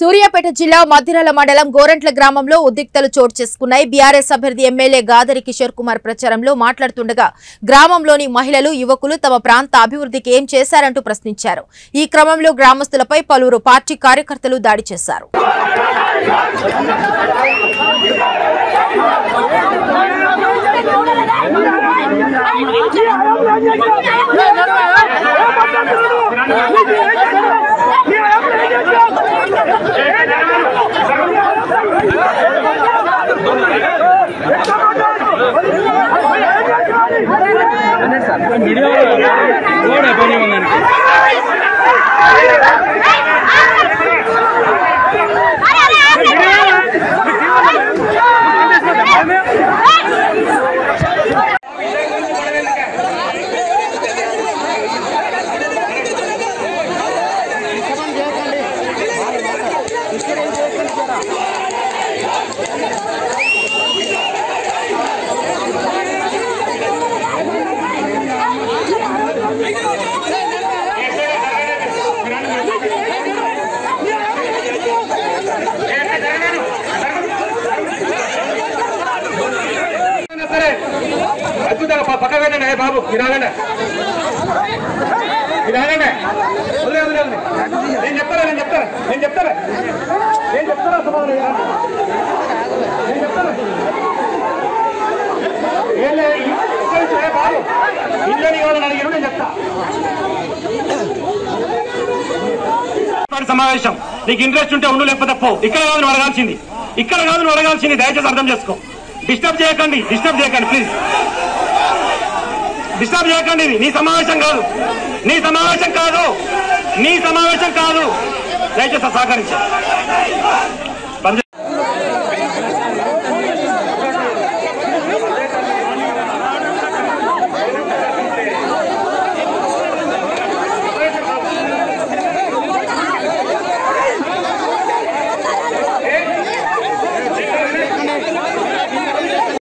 సూర్యాపేట జిల్లా మధ్యరాల మండలం గోరంట్ల గ్రామంలో ఉద్రిక్తతలు చోటు చేసుకున్నాయి. బీఆర్ఎస్ అభ్యర్థి ఎమ్మెల్యే గాదరి కిషోర్ కుమార్ ప్రచారంలో మాట్లాడుతుండగా గ్రామంలోని మహిళలు యువకులు తమ ప్రాంత అభివృద్ధికి ఏం చేశారంటూ ప్రశ్నించారు. ఈ క్రమంలో గ్రామస్తులపై పలువురు పార్టీ కార్యకర్తలు దాడి చేశారు. बाबू गिराने गिराने उल्ले उल्ले उल्ले నేను చెప్తారా ఏలే ఇక్కడ చూడే బాబు ఇంజనీర్ వాళ్ళని అడిగిరు నేను చెప్తా. సమావేశం నీకు ఇంట్రెస్ట్ ఉంటే ఉండు, లేకపోతే పో. ఇక్కడ కాదు నువ్వు అడగాల్సింది. దయచేసి అర్థం చేసుకో. డిస్టర్బ్ చేయకండి ప్లీజ్. డిస్టర్బ్ చేయకండి. ఇది నీ సమావేశం కాదు. దయచేసి సహకరించండి.